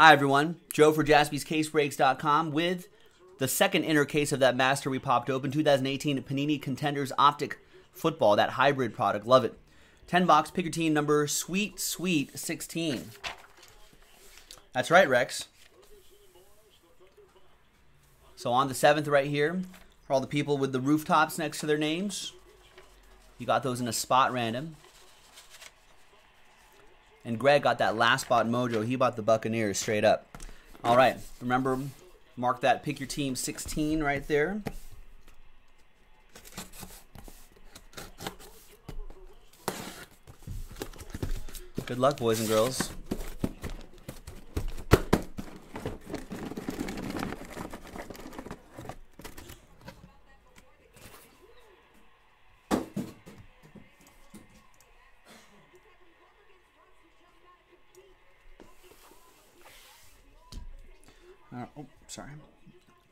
Hi, everyone. Joe for JaspysCaseBreaks.com with the second inner case of that master we popped open, 2018 Panini Contenders Optic Football, that hybrid product. Love it. 10 box, pick your team number, sweet, sweet 16. That's right, Rex. So on the 7th right here, for all the people with the rooftops next to their names, you got those in a spot random. And Greg got that last spot mojo. He bought the Buccaneers straight up. All right. Remember, mark that pick your team 16 right there. Good luck, boys and girls. Oh, sorry.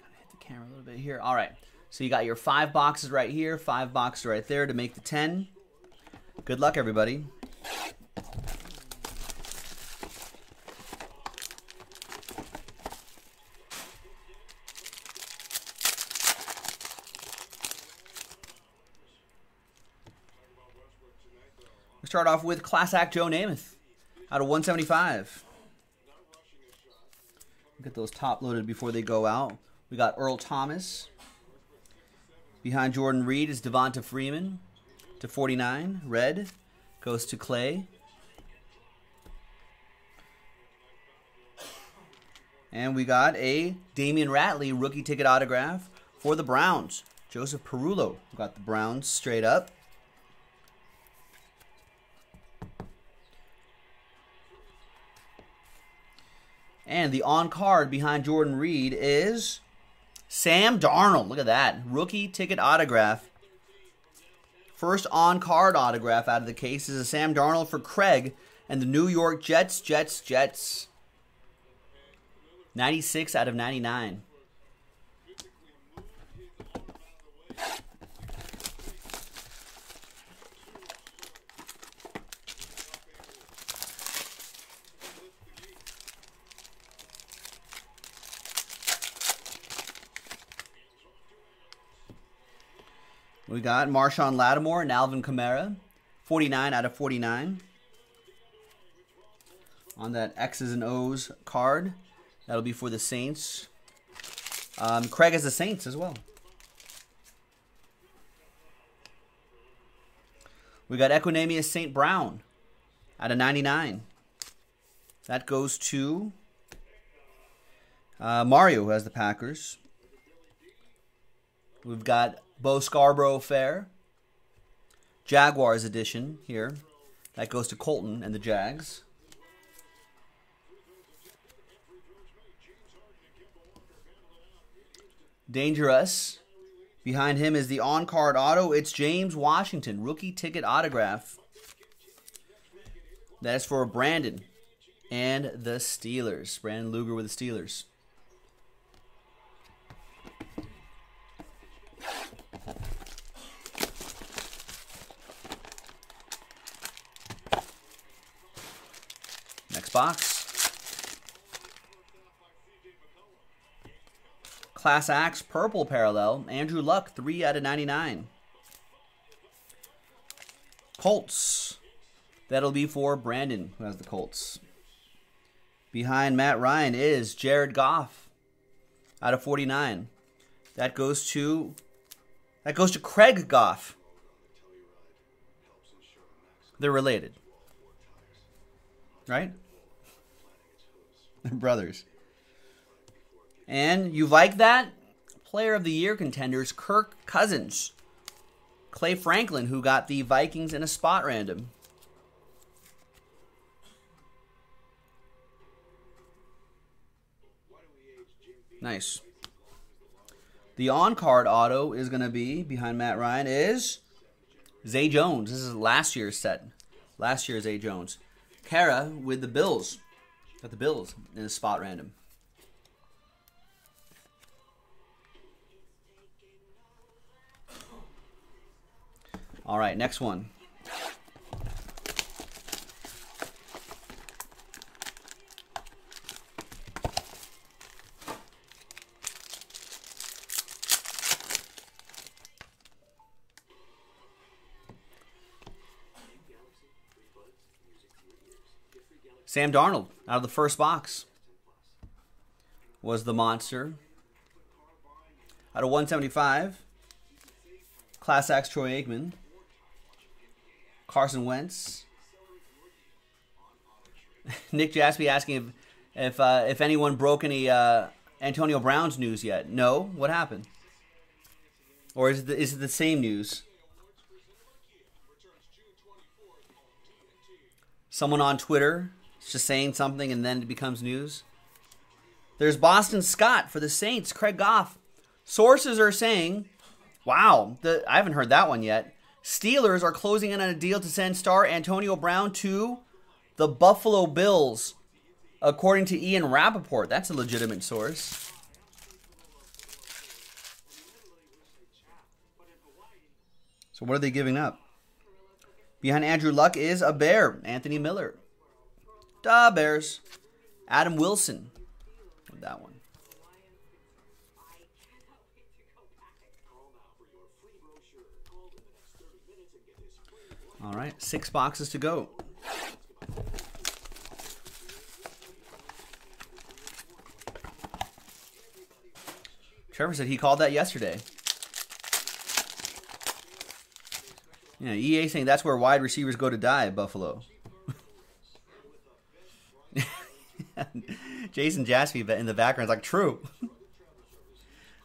Gotta hit the camera a little bit here. All right. So you got your 5 boxes right here, 5 boxes right there to make the 10. Good luck, everybody. We start off with Class Act Joe Namath out of 175. Get those top loaded before they go out. We got Earl Thomas. Behind Jordan Reed is Devonta Freeman /49. Red goes to Clay. And we got a Damian Ratley rookie ticket autograph for the Browns. Joseph Perulo got the Browns straight up. And the on-card behind Jordan Reed is Sam Darnold. Look at that. Rookie ticket autograph. First on-card autograph out of the case is a Sam Darnold for Craig and the New York Jets, Jets. 96/99. We got Marshawn Lattimore and Alvin Kamara, 49/49. On that X's and O's card, that'll be for the Saints. Craig has the Saints as well. We got Equanimeous St. Brown out of 99. That goes to Mario, who has the Packers. We've got Bo Scarborough Fair, Jaguars edition here. That goes to Colton and the Jags. Dangerous. Behind him is the on-card auto. It's James Washington, rookie ticket autograph. That is for Brandon and the Steelers. Brandon Luger with the Steelers. Box. Class Acts purple parallel, Andrew Luck, 3/99. Colts. That'll be for Brandon, who has the Colts. Behind Matt Ryan is Jared Goff /49. That goes to Craig Goff. They're related. Right? Brothers. And you like that? Player of the Year contenders, Kirk Cousins. Clay Franklin, who got the Vikings in a spot random. Nice. The on-card auto is going to be, behind Matt Ryan, is Zay Jones. This is last year's set. Last year's Zay Jones. Kara with the Bills. Got the Bills in a spot random. All right, next one. Sam Darnold out of the first box was the monster. Out of 175, Class Acts Troy Aikman, Carson Wentz. Nick Jaspy asking if anyone broke any Antonio Brown's news yet. No, what happened? Or is it the same news? Someone on Twitter is just saying something and then it becomes news. There's Boston Scott for the Saints, Craig Goff. Sources are saying, wow, I haven't heard that one yet. Steelers are closing in on a deal to send star Antonio Brown to the Buffalo Bills, according to Ian Rapoport. That's a legitimate source. So what are they giving up? Behind Andrew Luck is a Bear, Anthony Miller. Da Bears. Adam Wilson. That one. All right, 6 boxes to go. Trevor said he called that yesterday. Yeah, EA saying that's where wide receivers go to die, Buffalo. Jason Jaspy in the background is like, true.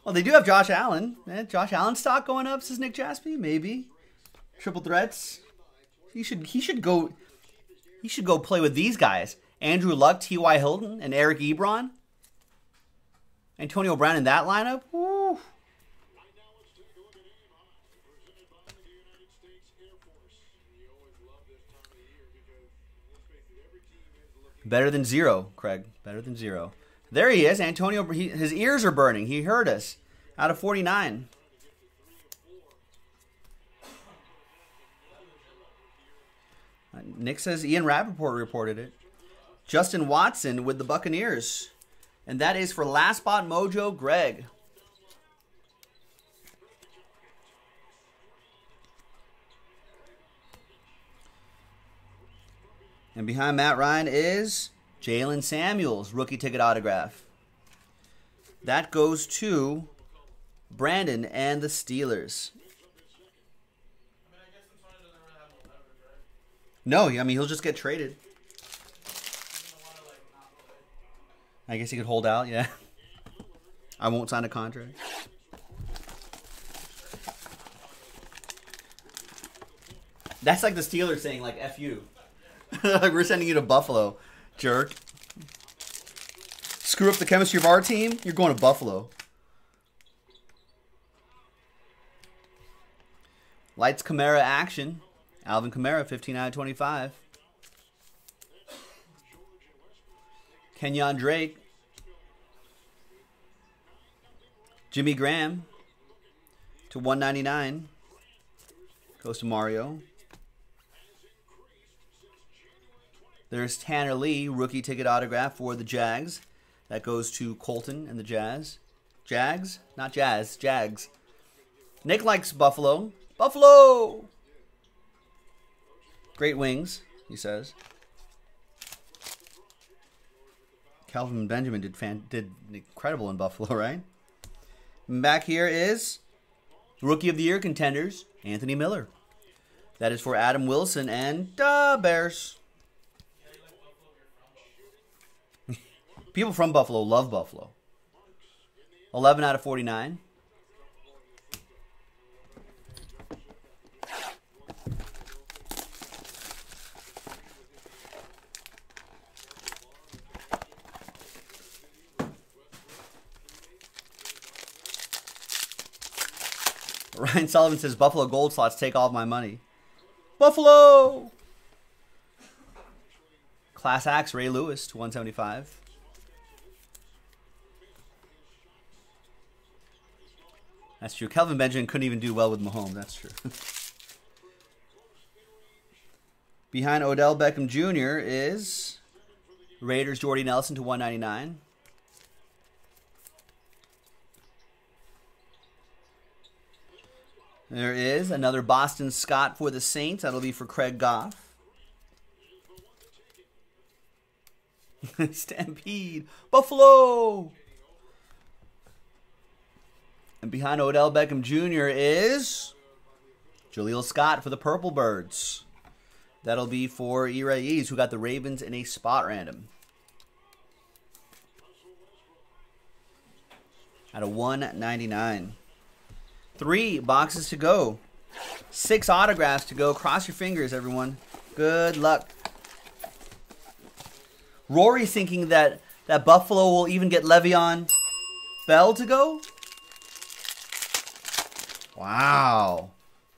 Well, they do have Josh Allen. Josh Allen stock going up, says Nick Jaspy. Maybe triple threats. He should go play with these guys: Andrew Luck, T.Y. Hilton, and Eric Ebron. Antonio Brown in that lineup. Woo. Better than zero, Craig. Better than zero. There he is, Antonio. His ears are burning. He heard us. Out of 49. Nick says Ian Rapoport reported it. Justin Watson with the Buccaneers. And that is for Last Spot Mojo, Greg. And behind Matt Ryan is Jalen Samuels, rookie ticket autograph. That goes to Brandon and the Steelers. No, I mean, he'll just get traded. I guess he could hold out, yeah. I won't sign a contract. That's like the Steelers saying, like, F you. Like, we're sending you to Buffalo, jerk. Screw up the chemistry of our team, you're going to Buffalo. Lights Kamara action. Alvin Kamara, 15 out of 25. Kenyon Drake. Jimmy Graham to 199. Goes to Mario. There's Tanner Lee, rookie ticket autograph for the Jags. That goes to Colton and the Jazz. Jags? Not Jazz. Jags. Nick likes Buffalo. Buffalo! Great wings, he says. Calvin Benjamin did incredible in Buffalo, right? And back here is Rookie of the Year contenders, Anthony Miller. That is for Adam Wilson and the Bears. People from Buffalo love Buffalo. 11 out of 49. Ryan Sullivan says, Buffalo gold slots take all of my money. Buffalo! Class Acts, Ray Lewis to 175. That's true. Calvin Benjamin couldn't even do well with Mahomes. That's true. Behind Odell Beckham Jr. is Raiders Jordy Nelson to 199. There is another Boston Scott for the Saints. That'll be for Craig Goff. Stampede. Buffalo. And behind Odell Beckham Jr. is Jaleel Scott for the Purple Birds. That'll be for E. Ray Ease, who got the Ravens in a spot random. Out of 199. 3 boxes to go. 6 autographs to go. Cross your fingers, everyone. Good luck. Rory's thinking that Buffalo will even get Le'Veon Bell to go. Wow.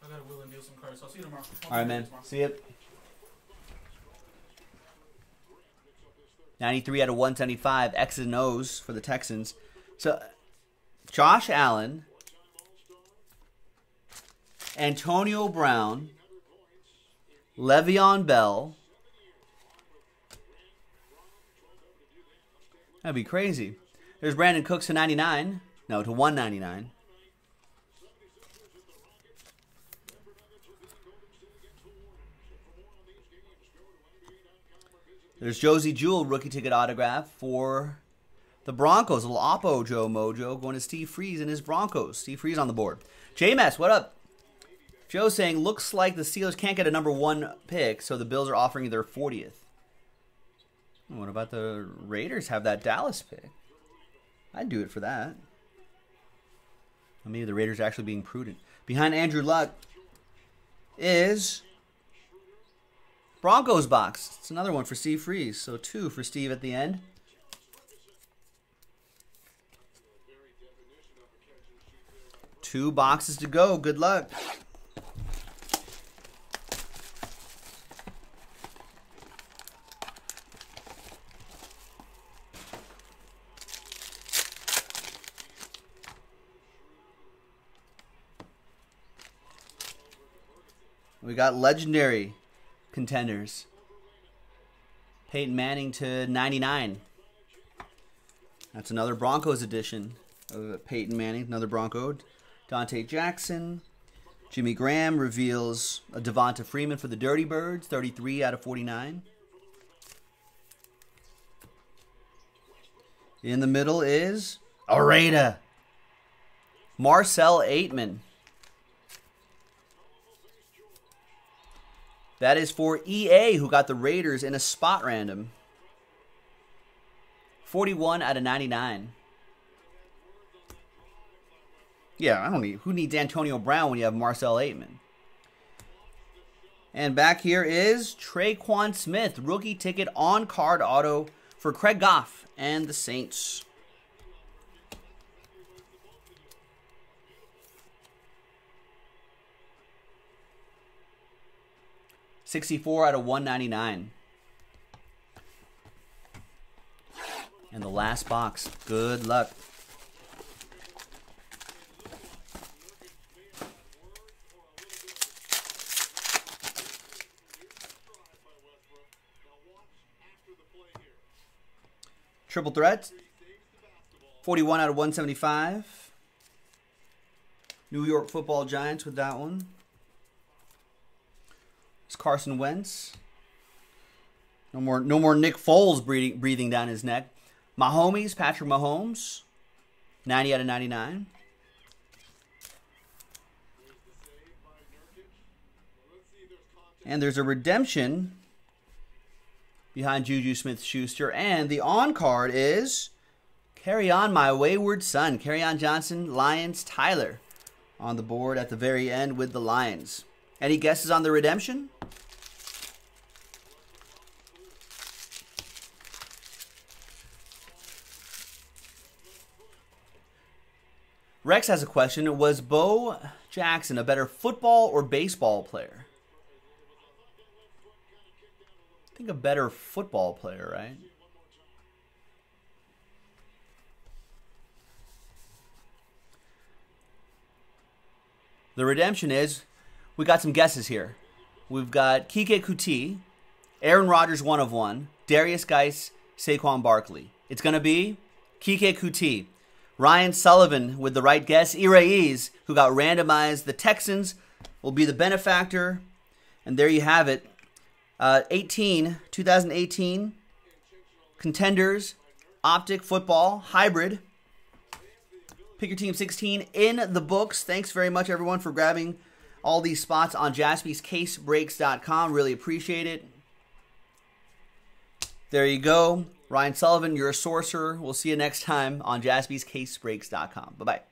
I gotta wheel and deal some cards. I'll see you tomorrow. All right, man. See ya. 93 out of 175. X's and O's for the Texans. So, Josh Allen, Antonio Brown, Le'Veon Bell. That'd be crazy. There's Brandon Cooks to 99. No, to 199. There's Josie Jewell, rookie ticket autograph for the Broncos. A little Oppo Joe Mojo going to Steve Freeze and his Broncos. Steve Freeze on the board. J-Mess, what up? Joe saying, looks like the Steelers can't get a #1 pick, so the Bills are offering their 40th. What about the Raiders have that Dallas pick? I'd do it for that. Or maybe the Raiders are actually being prudent. Behind Andrew Luck is Broncos box. It's another one for Steve Freeze. So 2 for Steve at the end. Two boxes to go. Good luck. We got legendary contenders. Peyton Manning to 99. That's another Broncos edition of Peyton Manning, another Bronco. Dante Jackson. Jimmy Graham reveals a Devonta Freeman for the Dirty Birds, 33 out of 49. In the middle is Areta. Marcel Aitman. That is for EA, who got the Raiders in a spot random. 41 out of 99. Yeah, I don't need... Who needs Antonio Brown when you have Marcel Aitman? And back here is Tre'Quan Smith, rookie ticket on card auto for Craig Goff and the Saints. $64 out of 199. And the last box. Good luck. Triple threat. 41 out of 175. New York Football Giants with that one. It's Carson Wentz. No more Nick Foles breathing down his neck. My homies, Patrick Mahomes, 90 out of 99. And there's a redemption behind Juju Smith-Schuster. And the on card is Carry On My Wayward Son. Carry On Johnson, Lions, Tyler on the board at the very end with the Lions. Any guesses on the redemption? Rex has a question. Was Bo Jackson a better football or baseball player? I think a better football player, right? The redemption is... We got some guesses here. We've got Kike Coutee, Aaron Rodgers 1 of 1, Darius Geis, Saquon Barkley. It's going to be Kike Coutee. Ryan Sullivan with the right guess. E. Ray Ease, who got randomized. The Texans will be the benefactor. And there you have it. 2018 Contenders Optic Football Hybrid. Pick your team 16 in the books. Thanks very much, everyone, for grabbing all these spots on JaspysCaseBreaks.com. Really appreciate it. There you go. Ryan Sullivan, you're a sorcerer. We'll see you next time on JaspysCaseBreaks.com. Bye-bye.